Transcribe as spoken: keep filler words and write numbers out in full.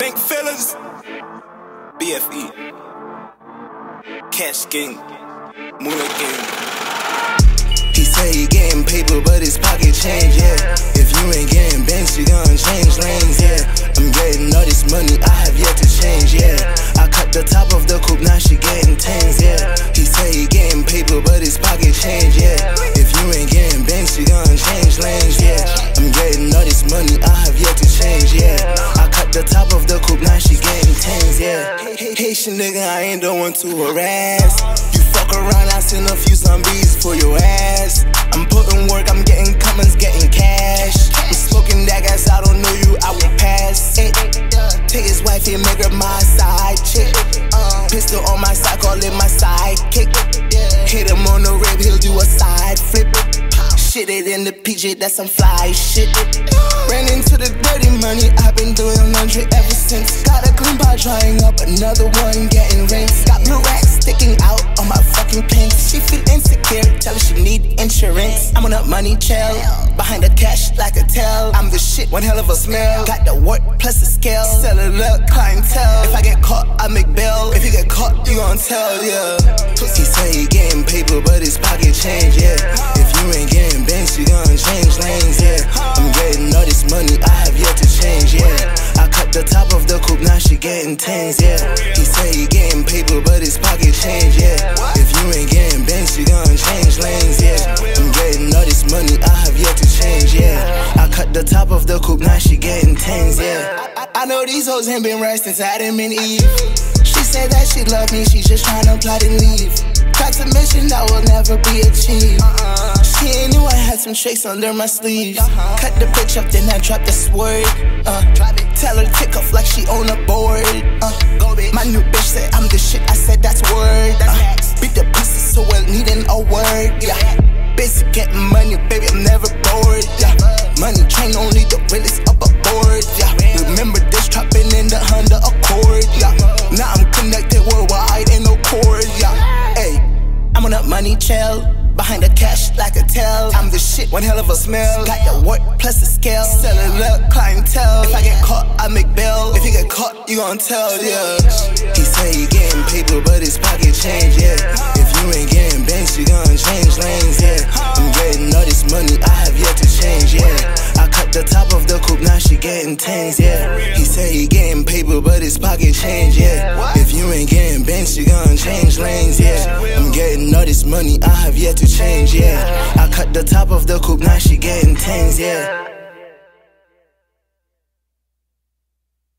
Bank fillers. B F E. Cash gang. Moolah gang. He say he getting paper, but his pocket change, yeah. If you ain't getting banks, you gon' change lanes, yeah. I'm getting all this money, I have yet to change, yeah. I cut the top of the coupe, now she getting tens, yeah. He say he getting paper, but his pocket change, yeah. If you ain't getting banks, you gon' change lanes, yeah. I'm getting all this money, I have yet to change, yeah. I cut the top of the coupe, now she getting tens, yeah. Haitian nigga, I ain't the one to harass. You fuck around, I send a few zombies for your ass. I'm putting work, I'm getting comments, getting cash. I'm smoking that gas, I don't know you, I will pass. Take his wife and make her my side chick. Pistol on my side, call it my sidekick. Hit him on the rib, he'll do a side flip. Shit it in the P J, that's some fly shit. Ran into the dirty money, I've been doing laundry ever since. Got a clean by drying up, another one getting rinsed. Got blue racks sticking out on my fucking pants. She feel insecure, tell her she need insurance. I'm on a money trail, behind the cash like a tail. I'm the shit, one hell of a smell. Got the work plus the scale, selling up clientele. If I get caught, I make bail. If you get caught, you gon' tell, yeah. He say he getting paper, but his pocket change, yeah. If you ain't getting banks, you gon' change lanes, yeah. I'm getting all this money, I have yet to change, yeah. I cut the top of the coupe, now she getting tens, yeah. He say he getting paper, but his pocket change, yeah. If you ain't getting banks, you gon' change lanes, yeah. I'm getting all this money, I have yet to change, yeah. I cut the top of the coupe, now she getting tens, yeah. I, I, I know these hoes ain't been right since Adam and Eve. She said that she loved me, she just tryna plot and leave. Got a mission that will never be achieved. Uh-uh. She knew I had some tricks under my sleeves. Uh-huh. Cut the bitch up, then I dropped the sword. Uh, tell her to tick off like she on a board. Uh, Go, bitch. My new bitch said I'm the shit. I said that's word. That's uh, beat the pussy, so well needing a word. Yeah, yeah. Busy getting money, baby. I'm never bored. Yeah, money train only the realest up a board. Yeah, remember this trapping in the Honda Accord. Yeah, now I'm connected worldwide in no cord. Yeah, hey, I'm on a money trail. Behind the cash like a tail. I'm the shit, one hell of a smell. Got the work plus the scale. Selling up clientele. If I get caught, I make bail. If you get caught, you gon' tell, yeah. He say he getting paper, but his pocket change, yeah. If you ain't getting banks, you gon' change lanes, yeah. I'm getting all this money, I have yet to change, yeah. I cut the top of the coupe, now she getting tens, yeah. He say he getting paper, but his pocket change, yeah. If you ain't getting banks, you gon' change lanes, yeah. I'm getting all this money, I have yet to change, yeah. I cut the top of the coupe, now she getting tens, yeah.